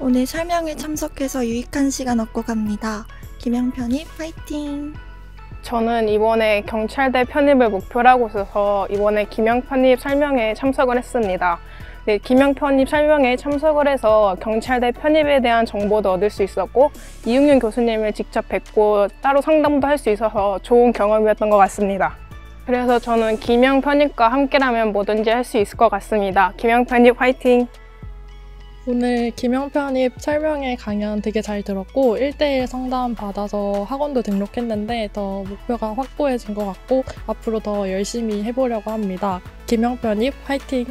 오늘 설명회 참석해서 유익한 시간 얻고 갑니다. 김영편입 파이팅! 저는 이번에 경찰대 편입을 목표로 하고 있어서 이번에 김영편입 설명회에 참석을 했습니다. 네, 김영편입 설명회에 참석을 해서 경찰대 편입에 대한 정보도 얻을 수 있었고 이웅윤 교수님을 직접 뵙고 따로 상담도 할 수 있어서 좋은 경험이었던 것 같습니다. 그래서 저는 김영편입과 함께라면 뭐든지 할 수 있을 것 같습니다. 김영편입 파이팅! 오늘 김영편입 설명회 강연 되게 잘 들었고 1:1 상담 받아서 학원도 등록했는데 더 목표가 확고해진 것 같고 앞으로 더 열심히 해보려고 합니다. 김영편입 화이팅!